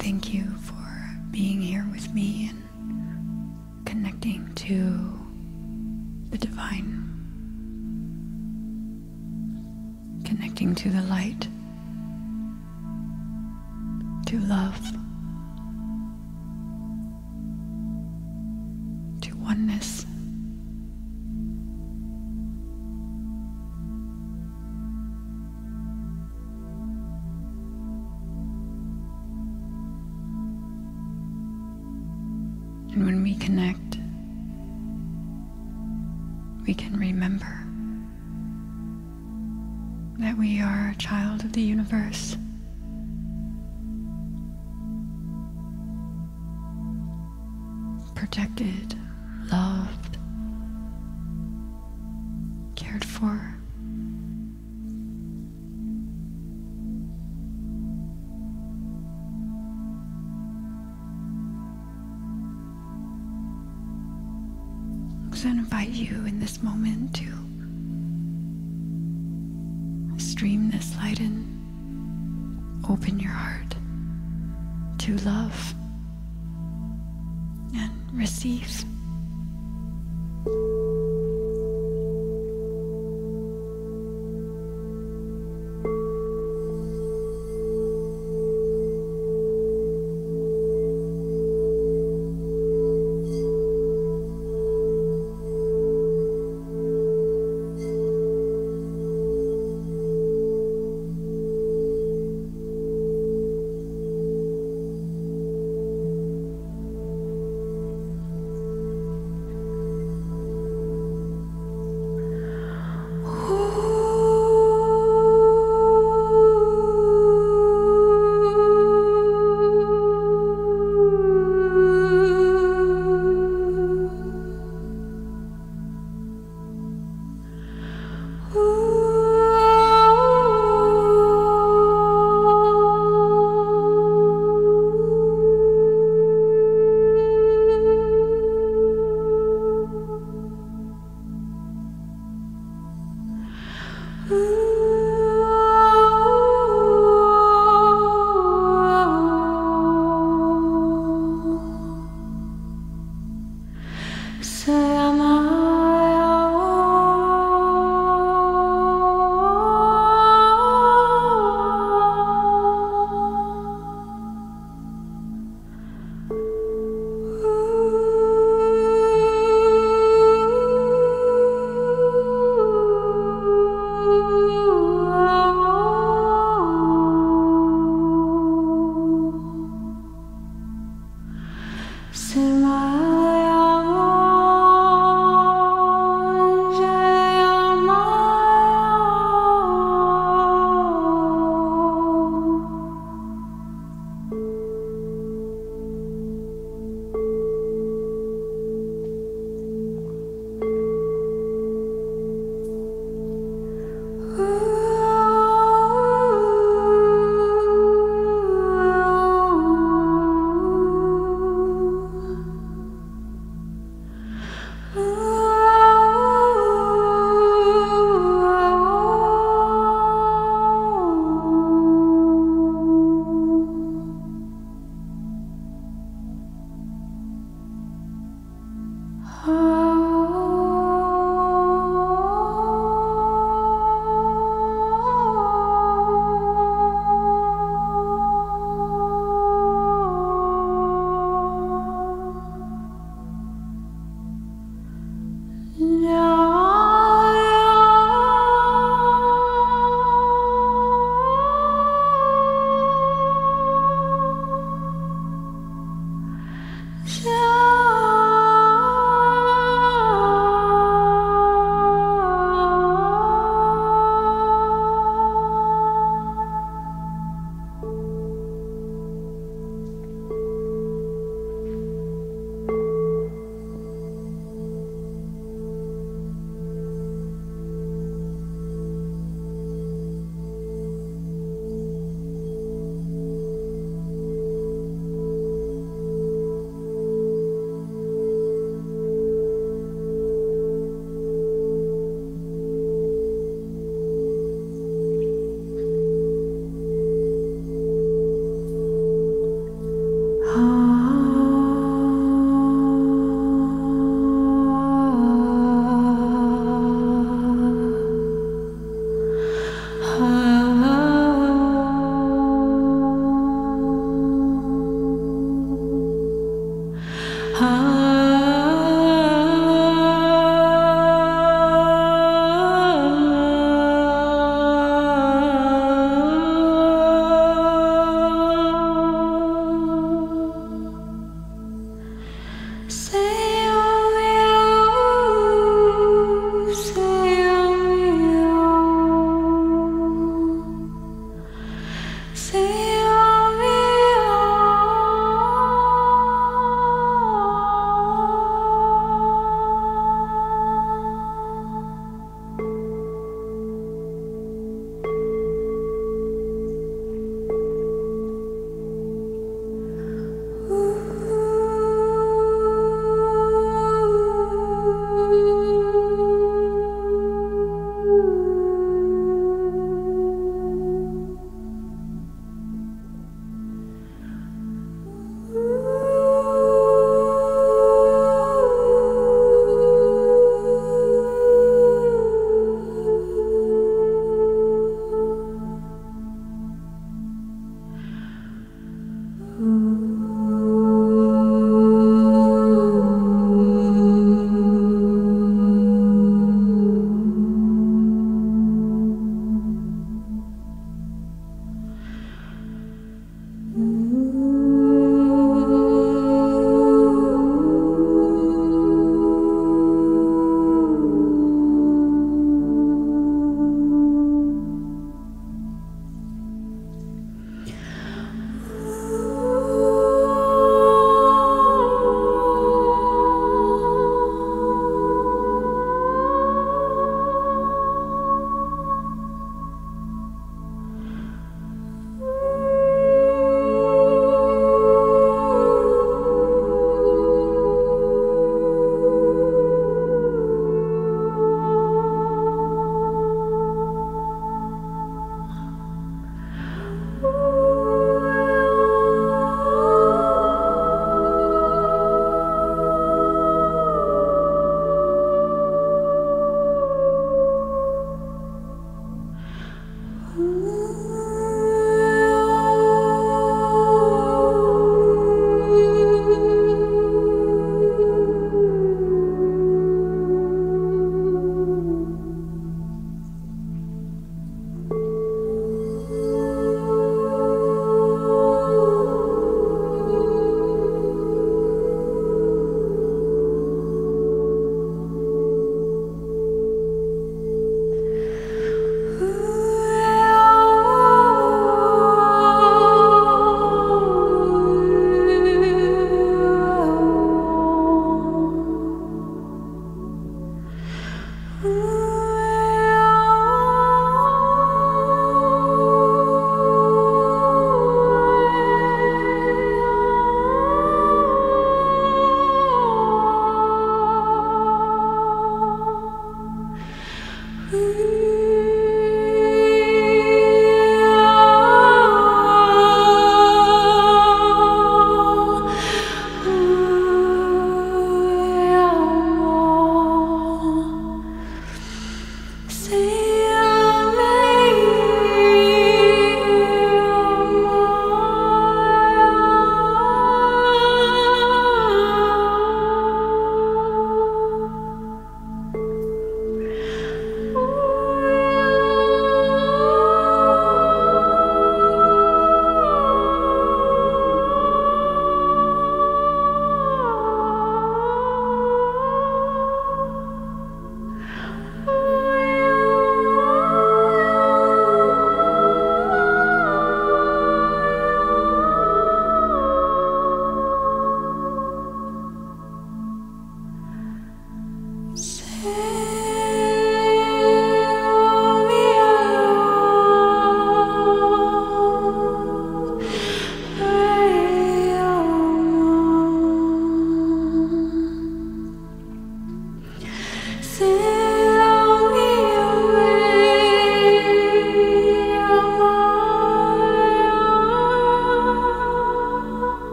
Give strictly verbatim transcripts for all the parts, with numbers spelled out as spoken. Thank you for being here with me and connecting to the divine, connecting to the light, to love, to oneness. And when we connect, we can remember that we are a child of the universe. Protected, loved, cared for. So I invite you in this moment to stream this light in, open your heart to love and receive. Ooh.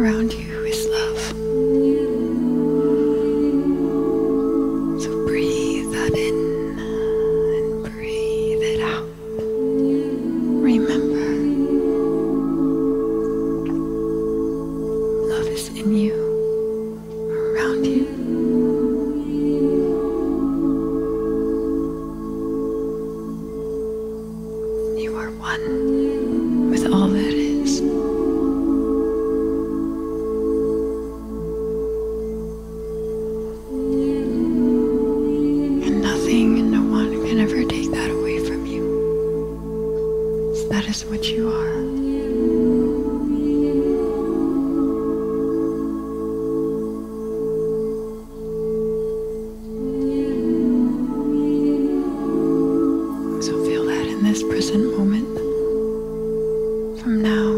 around you is love. So breathe that in and breathe it out. Remember, love is in you, around you. You are one with all that is. And nothing and no one can ever take that away from you. So that is what you are. So feel that in this present moment. From now